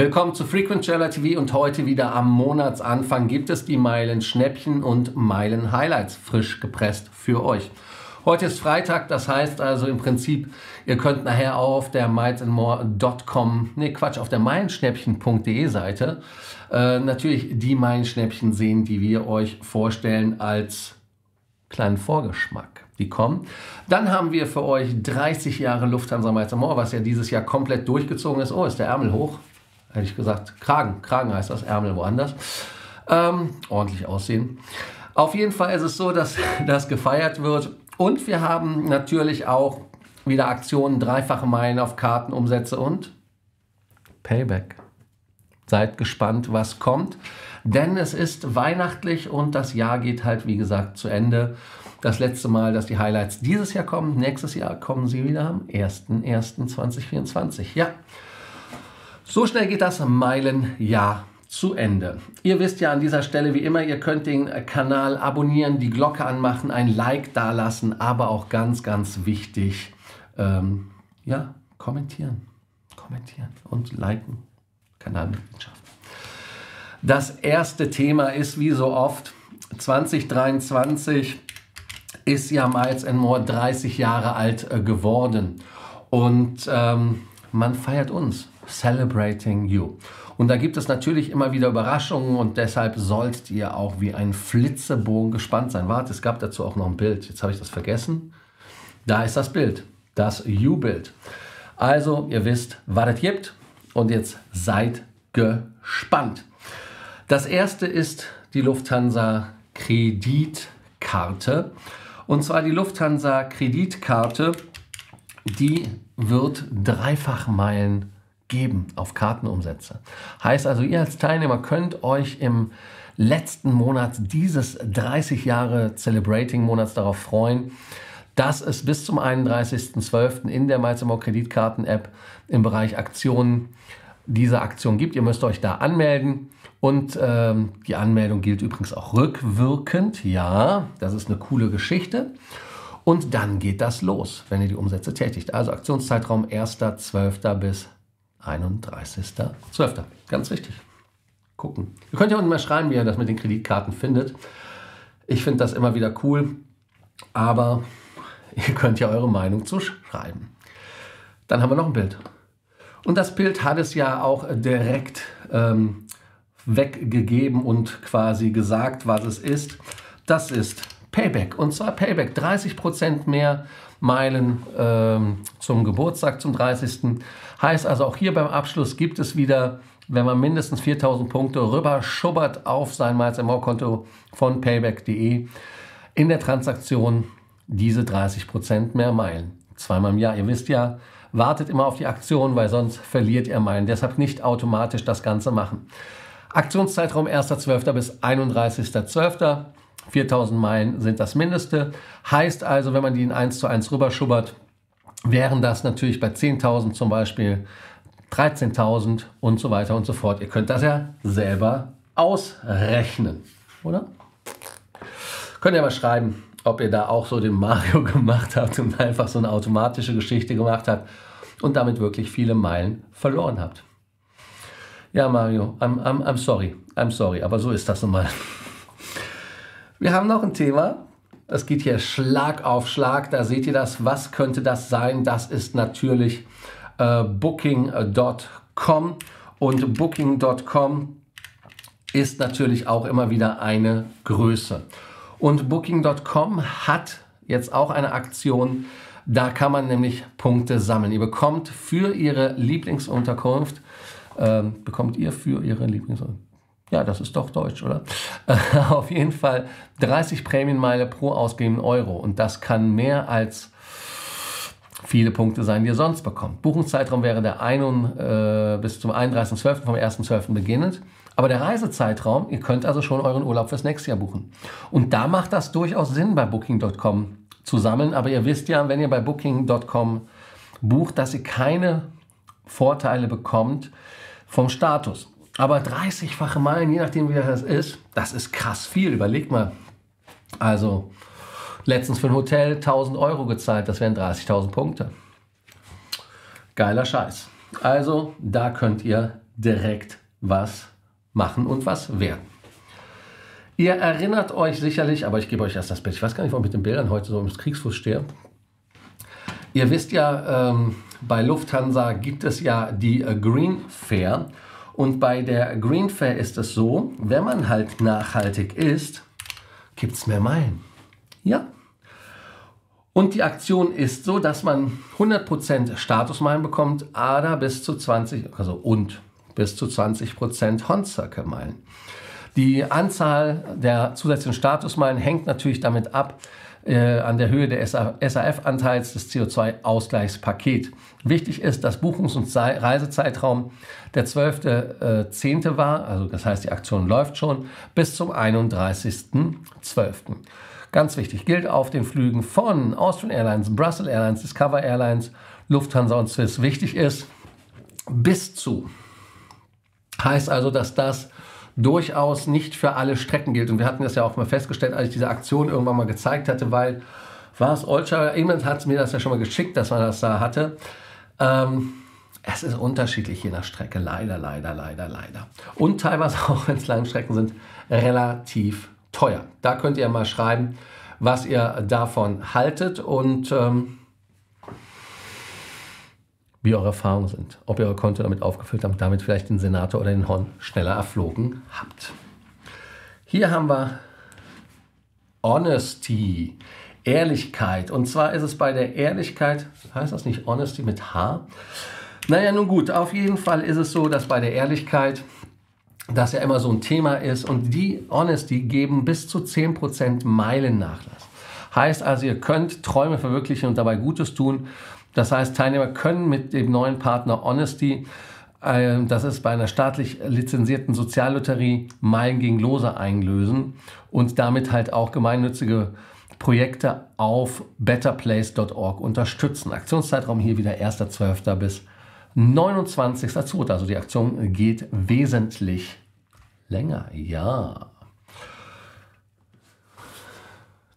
Willkommen zu Frequent Traveller TV und heute wieder am Monatsanfang gibt es die MeilenSchnäppchen und MeilenHighlights frisch gepresst für euch. Heute ist Freitag, das heißt also im Prinzip, ihr könnt nachher auch auf der MeilenSchnäppchen.de Seite natürlich die MeilenSchnäppchen sehen, die wir euch vorstellen als kleinen Vorgeschmack. Die kommen. Dann haben wir für euch 30 Jahre Lufthansa Miles & More, was ja dieses Jahr komplett durchgezogen ist. Oh, ist der Ärmel hoch? Hätte ich gesagt, Kragen heißt das, Ärmel woanders. Ordentlich aussehen. Auf jeden Fall ist es so, dass das gefeiert wird. Und wir haben natürlich auch wieder Aktionen, dreifache Meilen auf Kartenumsätze und Payback. Seid gespannt, was kommt. Denn es ist weihnachtlich und das Jahr geht halt, wie gesagt, zu Ende. Das letzte Mal, dass die Highlights dieses Jahr kommen. Nächstes Jahr kommen sie wieder am 01.01.2024. Ja. So schnell geht das Meilenjahr zu Ende. Ihr wisst ja an dieser Stelle wie immer, ihr könnt den Kanal abonnieren, die Glocke anmachen, ein Like dalassen, aber auch ganz, ganz wichtig, ja, kommentieren und liken, Kanalmitgliedschaft. Das erste Thema ist wie so oft 2023 ist ja Miles & More 30 Jahre alt geworden und man feiert uns. Celebrating You. Und da gibt es natürlich immer wieder Überraschungen und deshalb solltet ihr auch wie ein Flitzebogen gespannt sein. Warte, es gab dazu auch noch ein Bild. Jetzt habe ich das vergessen. Da ist das Bild. Das You-Bild. Also, ihr wisst, was es gibt und jetzt seid gespannt. Das erste ist die Lufthansa Kreditkarte. Und zwar die Lufthansa Kreditkarte, die wird dreifach Meilen geben auf Kartenumsätze. Heißt also, ihr als Teilnehmer könnt euch im letzten Monat dieses 30 Jahre Celebrating Monats darauf freuen, dass es bis zum 31.12. in der Miles & More Kreditkarten-App im Bereich Aktionen diese Aktion gibt. Ihr müsst euch da anmelden und die Anmeldung gilt übrigens auch rückwirkend. Ja, das ist eine coole Geschichte. Und dann geht das los, wenn ihr die Umsätze tätigt. Also Aktionszeitraum 1.12. bis 31.12. Ganz wichtig. Gucken. Ihr könnt ja unten mal schreiben, wie ihr das mit den Kreditkarten findet. Ich finde das immer wieder cool, aber ihr könnt ja eure Meinung zu schreiben. Dann haben wir noch ein Bild. Und das Bild hat es ja auch direkt weggegeben und quasi gesagt, was es ist. Das ist Payback. Und zwar Payback. 30% mehr Meilen zum Geburtstag, zum 30. Heißt also, auch hier beim Abschluss gibt es wieder, wenn man mindestens 4.000 Punkte rüber schubbert auf sein Miles & More Konto von payback.de, in der Transaktion diese 30% mehr Meilen. Zweimal im Jahr. Ihr wisst ja, wartet immer auf die Aktion, weil sonst verliert ihr Meilen. Deshalb nicht automatisch das Ganze machen. Aktionszeitraum 1.12. bis 31.12. 4.000 Meilen sind das Mindeste. Heißt also, wenn man die in 1:1 rüberschubbert, wären das natürlich bei 10.000 zum Beispiel 13.000 und so weiter und so fort. Ihr könnt das ja selber ausrechnen, oder? Könnt ihr mal schreiben, ob ihr da auch so den Mario gemacht habt und einfach so eine automatische Geschichte gemacht habt und damit wirklich viele Meilen verloren habt. Ja, Mario, I'm sorry, aber so ist das nun mal. Wir haben noch ein Thema. Es geht hier Schlag auf Schlag. Da seht ihr das. Was könnte das sein? Das ist natürlich Booking.com. und Booking.com ist natürlich auch immer wieder eine Größe. Und Booking.com hat jetzt auch eine Aktion, da kann man nämlich Punkte sammeln. Ihr bekommt für Ihre Lieblingsunterkunft, ja, das ist doch deutsch, oder? Auf jeden Fall 30 Prämienmeile pro ausgegebenen Euro. Und das kann mehr als viele Punkte sein, die ihr sonst bekommt. Buchungszeitraum wäre der bis zum 31.12. vom 1.12. beginnend. Aber der Reisezeitraum, ihr könnt also schon euren Urlaub fürs nächste Jahr buchen. Und da macht das durchaus Sinn, bei Booking.com zu sammeln. Aber ihr wisst ja, wenn ihr bei Booking.com bucht, dass ihr keine Vorteile bekommt vom Status. Aber 30-fache Meilen, je nachdem wie das ist krass viel. Überlegt mal. Also letztens für ein Hotel 1000 Euro gezahlt, das wären 30.000 Punkte. Geiler Scheiß. Also da könnt ihr direkt was machen und was werden. Ihr erinnert euch sicherlich, aber ich gebe euch erst das Bild. Ich weiß gar nicht, warum ich mit den Bildern heute so im Kriegsfuß stehe. Ihr wisst ja, bei Lufthansa gibt es ja die Green Fare. Und bei der Green Fare ist es so, wenn man halt nachhaltig ist, gibt es mehr Meilen. Ja. Und die Aktion ist so, dass man 100% Statusmeilen bekommt, ADA bis zu 20% HON Circle Meilen. Die Anzahl der zusätzlichen Statusmeilen hängt natürlich damit ab, an der Höhe des SAF-Anteils des CO2-Ausgleichspakets. Wichtig ist, dass Buchungs- und Reisezeitraum der 12.10. war, also das heißt, die Aktion läuft schon, bis zum 31.12. Ganz wichtig, gilt auf den Flügen von Austrian Airlines, Brussels Airlines, Discover Airlines, Lufthansa und Swiss. Wichtig ist, bis zu. Heißt also, dass das durchaus nicht für alle Strecken gilt. Und wir hatten das ja auch mal festgestellt, als ich diese Aktion irgendwann mal gezeigt hatte, weil war es Oldscher, jemand hat mir das ja schon mal geschickt, dass man das da hatte. Es ist unterschiedlich je nach Strecke, leider. Und teilweise auch, wenn es lange Strecken sind, relativ teuer. Da könnt ihr mal schreiben, was ihr davon haltet und wie eure Erfahrungen sind, ob ihr eure Konto damit aufgefüllt habt, damit vielleicht den Senator oder den HON schneller erflogen habt. Hier haben wir Honesty, Ehrlichkeit. Und zwar ist es bei der Ehrlichkeit, heißt das nicht Honesty mit H? Naja, nun gut, auf jeden Fall ist es so, dass bei der Ehrlichkeit das ja immer so ein Thema ist. Und die Honesty geben bis zu 10% Meilennachlass. Heißt also, ihr könnt Träume verwirklichen und dabei Gutes tun. Das heißt, Teilnehmer können mit dem neuen Partner Honesty, das ist bei einer staatlich lizenzierten Soziallotterie, Meilen gegen Lose einlösen und damit halt auch gemeinnützige Projekte auf betterplace.org unterstützen. Aktionszeitraum hier wieder 1.12. bis 29.02. Also die Aktion geht wesentlich länger. Ja.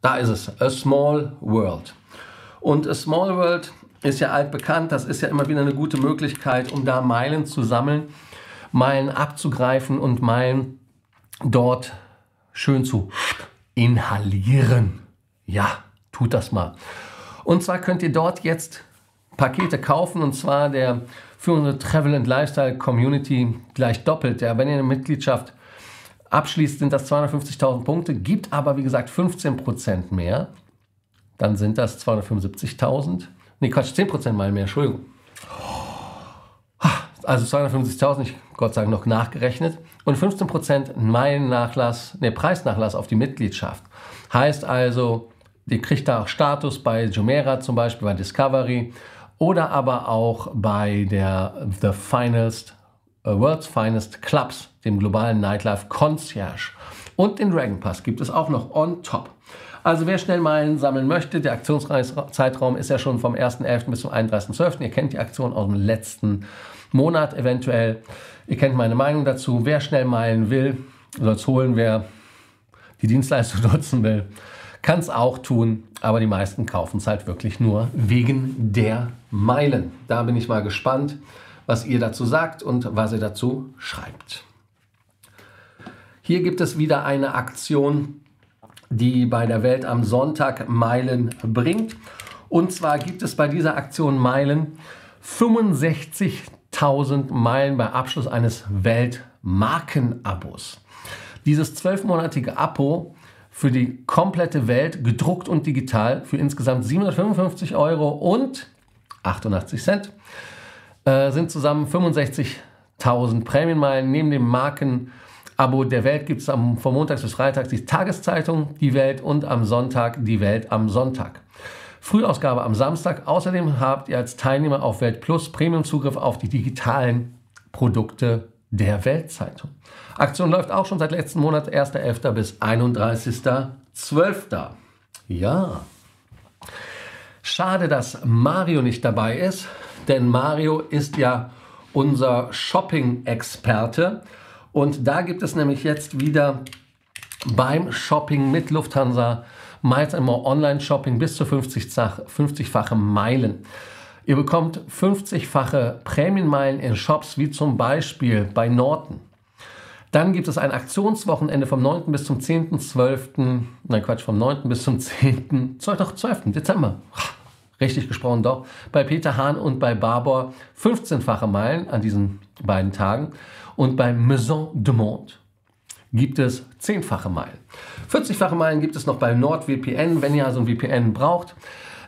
Da ist es, ASMALLWORLD. Und ASMALLWORLD ist ja altbekannt, das ist ja immer wieder eine gute Möglichkeit, um da Meilen zu sammeln, Meilen abzugreifen und Meilen dort schön zu inhalieren. Ja, tut das mal. Und zwar könnt ihr dort jetzt Pakete kaufen, und zwar der für unsere Travel and Lifestyle Community gleich doppelt. Ja, wenn ihr eine Mitgliedschaft abschließt, sind das 250.000 Punkte, gibt aber wie gesagt 15% mehr, dann sind das 275.000. Nee, Quatsch, 10% mal mehr, Entschuldigung. Also 250.000, ich Gott sei Dank noch nachgerechnet. Und 15% Meilennachlass, nee, Preisnachlass auf die Mitgliedschaft. Heißt also, ihr kriegt da auch Status bei Jumeirah zum Beispiel, bei Discovery oder aber auch bei der The Finest, World's Finest Clubs, dem globalen Nightlife Concierge. Und den Dragon Pass gibt es auch noch on top. Also wer schnell Meilen sammeln möchte, der Aktionszeitraum ist ja schon vom 1.11. bis zum 31.12. Ihr kennt die Aktion aus dem letzten Monat eventuell. Ihr kennt meine Meinung dazu. Wer schnell Meilen will, soll es holen. Wer die Dienstleistung nutzen will, kann es auch tun. Aber die meisten kaufen es halt wirklich nur wegen der Meilen. Da bin ich mal gespannt, was ihr dazu sagt und was ihr dazu schreibt. Hier gibt es wieder eine Aktion, die bei der Welt am Sonntag Meilen bringt. Und zwar gibt es bei dieser Aktion Meilen 65 1000 Meilen bei Abschluss eines Weltmarkenabos. Dieses 12-monatige Abo für die komplette Welt, gedruckt und digital, für insgesamt 755 € und 88 Cent, sind zusammen 65.000 Prämienmeilen. Neben dem Markenabo der Welt gibt es von Montags bis Freitags die Tageszeitung Die Welt und am Sonntag Die Welt am Sonntag. Frühausgabe am Samstag. Außerdem habt ihr als Teilnehmer auf Welt Plus Premium-Zugriff auf die digitalen Produkte der Weltzeitung. Aktion läuft auch schon seit letzten Monat, 1.11. bis 31.12. Ja, schade, dass Mario nicht dabei ist, denn Mario ist ja unser Shopping-Experte und da gibt es nämlich jetzt wieder beim Shopping mit Lufthansa Miles & More Online-Shopping bis zu 50-fache Meilen. Ihr bekommt 50-fache Prämienmeilen in Shops wie zum Beispiel bei Norton. Dann gibt es ein Aktionswochenende vom 9. bis zum 10.12. Nein, Quatsch, vom 9. bis zum 12. Dezember. Richtig gesprochen doch. Bei Peter Hahn und bei Barbour 15-fache Meilen an diesen beiden Tagen. Und bei Maisons du Monde gibt es 10-fache Meilen. 40-fache Meilen gibt es noch bei NordVPN, wenn ihr also ein VPN braucht.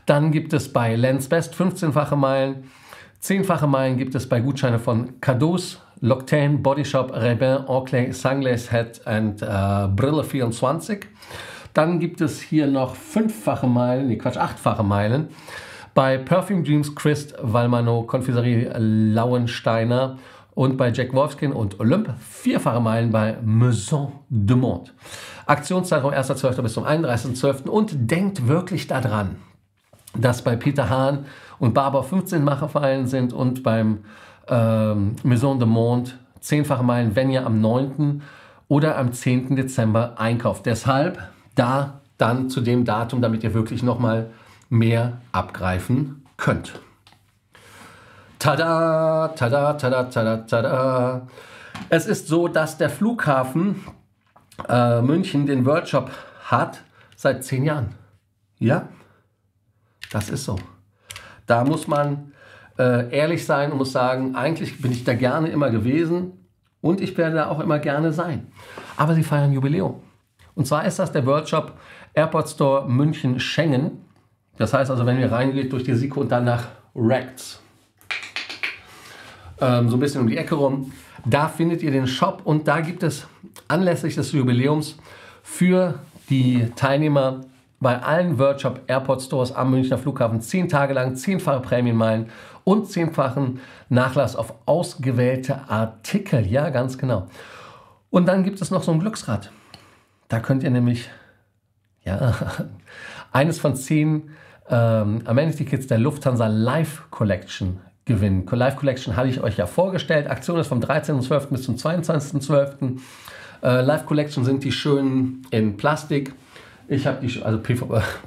Dann gibt es bei LensBest 15-fache Meilen. 10-fache Meilen gibt es bei Gutscheine von Cadeaux, Loctane, Bodyshop, Rebin, Oakley, Sunglass Hat und Brille 24. Dann gibt es hier noch 8-fache Meilen bei Perfume Dreams, Christ, Valmano, Confiserie Lauensteiner und bei Jack Wolfskin und Olymp 4-fache Meilen bei Maison du Monde. Aktionszeitraum 1.12. bis zum 31.12. Und denkt wirklich daran, dass bei Peter Hahn und Barbour 15-fache Meilen sind und beim Maison du Monde 10-fache Meilen, wenn ihr am 9. oder am 10. Dezember einkauft. Deshalb da dann zu dem Datum, damit ihr wirklich nochmal mehr abgreifen könnt. Tada, tada, tada, tada, tada. Es ist so, dass der Flughafen München den Worldshop hat seit 10 Jahren. Ja, das ist so. Da muss man ehrlich sein und muss sagen, eigentlich bin ich da gerne immer gewesen und ich werde da auch immer gerne sein. Aber sie feiern Jubiläum. Und zwar ist das der Worldshop Airport Store München Schengen. Das heißt also, wenn ihr reingeht durch die SICO und dann nach Rechts, so ein bisschen um die Ecke rum. Da findet ihr den Shop und da gibt es anlässlich des Jubiläums für die Teilnehmer bei allen Worldshop Airport Stores am Münchner Flughafen 10 Tage lang 10-fache Prämienmeilen und 10-fachen Nachlass auf ausgewählte Artikel. Ja, ganz genau. Und dann gibt es noch so ein Glücksrad. Da könnt ihr nämlich ja, eines von 10 Amenity-Kits der Lufthansa Live Collection gewinnen. Live Collection hatte ich euch ja vorgestellt. Aktion ist vom 13.12. bis zum 22.12. Live Collection sind die schönen in Plastik. Ich habe die, also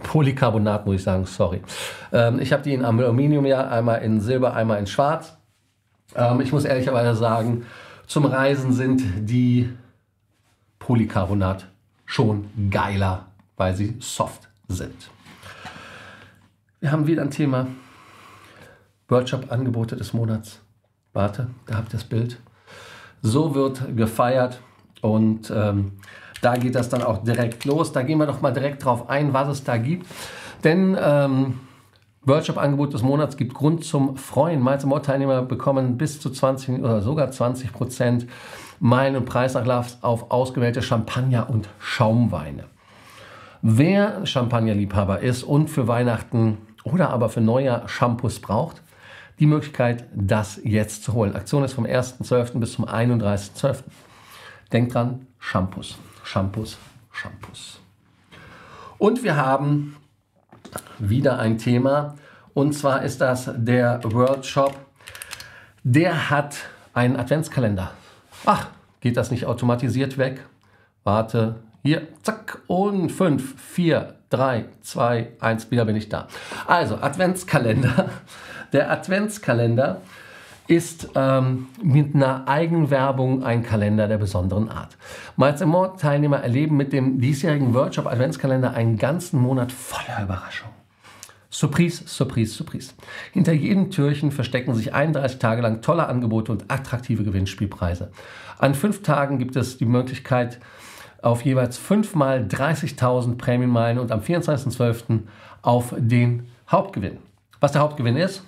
Polycarbonat muss ich sagen, sorry. Ich habe die in Aluminium, ja, einmal in Silber, einmal in Schwarz. Ich muss ehrlicherweise sagen, zum Reisen sind die Polycarbonat schon geiler, weil sie soft sind. Wir haben wieder ein Thema. Workshop-Angebote des Monats. Warte, da habt ihr das Bild. So wird gefeiert und da geht das dann auch direkt los. Da gehen wir doch mal direkt drauf ein, was es da gibt. Denn Workshop-Angebot des Monats gibt Grund zum Freuen. Miles & More Teilnehmer bekommen bis zu 20 oder sogar 20% Meilen- und Preisnachlass auf ausgewählte Champagner und Schaumweine. Wer Champagnerliebhaber ist und für Weihnachten oder aber für Neujahr Shampoos braucht, die Möglichkeit, das jetzt zu holen. Aktion ist vom 1.12. bis zum 31.12. Denkt dran, Shampoos, Shampoos, Shampoos. Und wir haben wieder ein Thema. Und zwar ist das der Worldshop. Der hat einen Adventskalender. Ach, geht das nicht automatisiert weg? Warte, hier, zack, und 5, 4, 3, 2, 1, wieder bin ich da. Also, Adventskalender. Der Adventskalender ist mit einer Eigenwerbung ein Kalender der besonderen Art. Miles & More Teilnehmer erleben mit dem diesjährigen Workshop Adventskalender einen ganzen Monat voller Überraschung. Surprise, Surprise, Surprise. Hinter jedem Türchen verstecken sich 31 Tage lang tolle Angebote und attraktive Gewinnspielpreise. An 5 Tagen gibt es die Möglichkeit auf jeweils 5 mal 30.000 Prämienmeilen und am 24.12. auf den Hauptgewinn. Was der Hauptgewinn ist,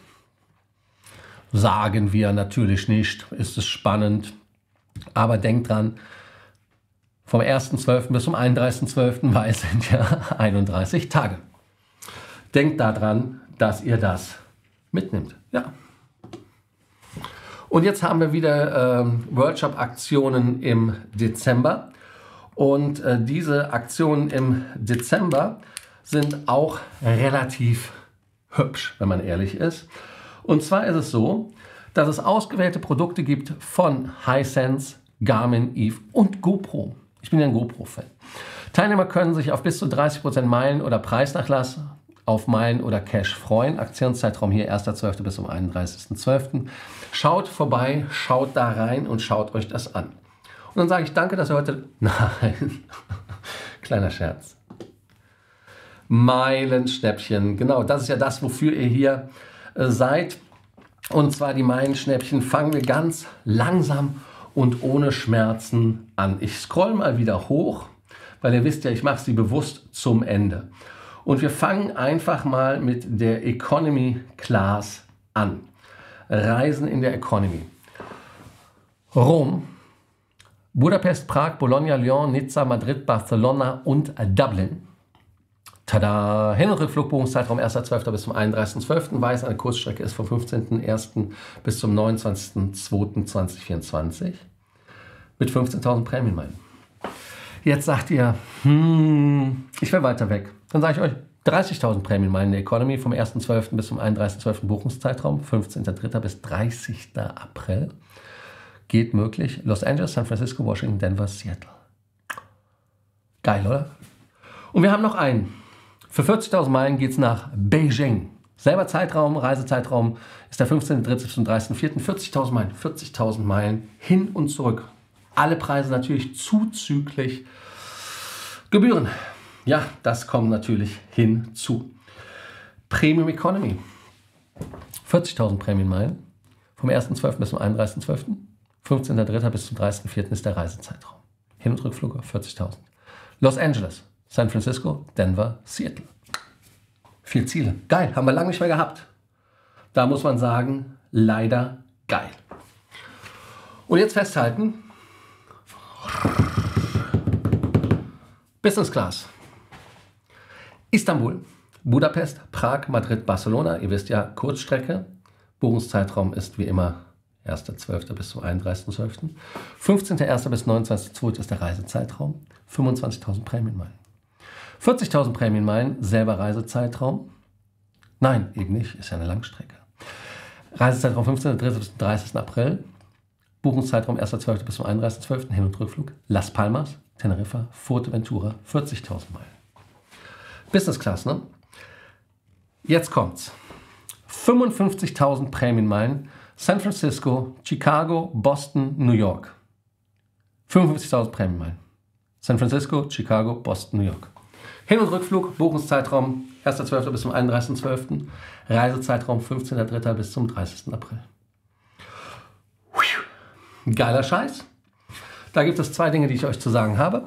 sagen wir natürlich nicht, ist es spannend. Aber denkt dran, vom 1.12. bis zum 31.12., weil es sind ja 31 Tage. Denkt daran, dass ihr das mitnimmt. Ja. Und jetzt haben wir wieder Worldshop-Aktionen im Dezember. Und diese Aktionen im Dezember sind auch relativ hübsch, wenn man ehrlich ist. Und zwar ist es so, dass es ausgewählte Produkte gibt von Hisense, Garmin, Eve und GoPro. Ich bin ja ein GoPro-Fan. Teilnehmer können sich auf bis zu 30% Meilen oder Preisnachlass auf Meilen oder Cash freuen. Aktionszeitraum hier 1.12. bis zum 31.12. Schaut vorbei, schaut da rein und schaut euch das an. Und dann sage ich danke, dass ihr heute... Nein, kleiner Scherz. MeilenSchnäppchen, genau, das ist ja das, wofür ihr hier seid. Und zwar die MeilenSchnäppchen fangen wir ganz langsam und ohne Schmerzen an. Ich scroll mal wieder hoch, weil ihr wisst ja, ich mache sie bewusst zum Ende. Und wir fangen einfach mal mit der Economy Class an. Reisen in der Economy. Rom, Budapest, Prag, Bologna, Lyon, Nizza, Madrid, Barcelona und Dublin. Tada! Hin- und Rückflugbuchungszeitraum 1.12. bis zum 31.12., weil es eine Kurzstrecke ist vom 15.01. bis zum 29.02.2024 mit 15.000 Prämienmeilen. Jetzt sagt ihr, ich will weiter weg. Dann sage ich euch, 30.000 Prämienmeilen in der Economy vom 1.12. bis zum 31.12. Buchungszeitraum, 15.03. bis 30. April. Geht möglich. Los Angeles, San Francisco, Washington, Denver, Seattle. Geil, oder? Und wir haben noch einen. Für 40.000 Meilen geht es nach Beijing. Selber Zeitraum, Reisezeitraum ist der 15.03. bis zum 30.04. 40.000 Meilen, 40.000 Meilen hin und zurück. Alle Preise natürlich zuzüglich Gebühren. Ja, das kommt natürlich hinzu. Premium Economy. 40.000 Prämienmeilen vom 1.12. bis zum 31.12. 15.03. bis zum 30.04. ist der Reisezeitraum. Hin- und Rückflug 40.000. Los Angeles, San Francisco, Denver, Seattle. Viel Ziele. Geil, haben wir lange nicht mehr gehabt. Da muss man sagen, leider geil. Und jetzt festhalten. Business Class. Istanbul, Budapest, Prag, Madrid, Barcelona. Ihr wisst ja, Kurzstrecke. Buchungszeitraum ist wie immer 1.12. bis zum 31.12. 15.01. bis 29.02. ist der Reisezeitraum. 25.000 Prämienmeilen. 40.000 Prämienmeilen, selber Reisezeitraum. Nein, eben nicht, ist ja eine Langstrecke. Reisezeitraum 15.03. bis zum 30. April. Buchungszeitraum 1.12. bis zum 31.12. Hin- und Rückflug. Las Palmas, Teneriffa, Fuerteventura, 40.000 Meilen. Business Class, ne? Jetzt kommt's. 55.000 Prämienmeilen. San Francisco, Chicago, Boston, New York. 55.000 Prämienmeilen. San Francisco, Chicago, Boston, New York. Hin- und Rückflug, Buchungszeitraum 1.12. bis zum 31.12. Reisezeitraum 15.03. bis zum 30. April. Geiler Scheiß. Da gibt es 2 Dinge, die ich euch zu sagen habe.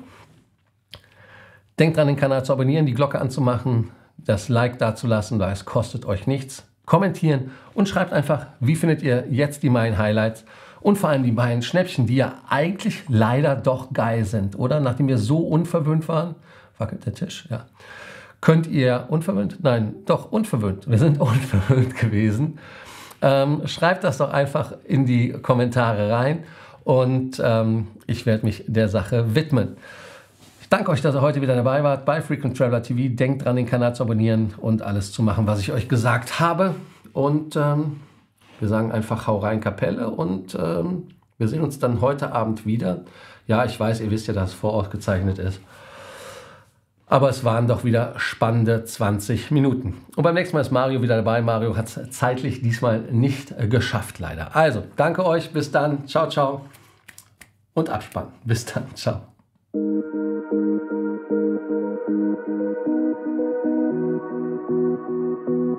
Denkt dran, den Kanal zu abonnieren, die Glocke anzumachen, das Like dazulassen, weil es kostet euch nichts. Kommentieren und schreibt einfach, wie findet ihr jetzt die MeilenHighlights und vor allem die MeilenSchnäppchen, die ja eigentlich leider doch geil sind, oder? Nachdem wir so unverwöhnt waren, wackelt der Tisch, ja. Könnt ihr unverwöhnt? Nein, doch unverwöhnt. Wir sind unverwöhnt gewesen. Schreibt das doch einfach in die Kommentare rein und ich werde mich der Sache widmen. Danke euch, dass ihr heute wieder dabei wart bei Frequent Traveller TV. Denkt dran, den Kanal zu abonnieren und alles zu machen, was ich euch gesagt habe. Und wir sagen einfach, hau rein, Kapelle. Und wir sehen uns dann heute Abend wieder. Ja, ich weiß, ihr wisst ja, dass es vor Ort gezeichnet ist. Aber es waren doch wieder spannende 20 Minuten. Und beim nächsten Mal ist Mario wieder dabei. Mario hat es zeitlich diesmal nicht geschafft, leider. Also, danke euch. Bis dann. Ciao, ciao. Und Abspann. Bis dann. Ciao. Thank you.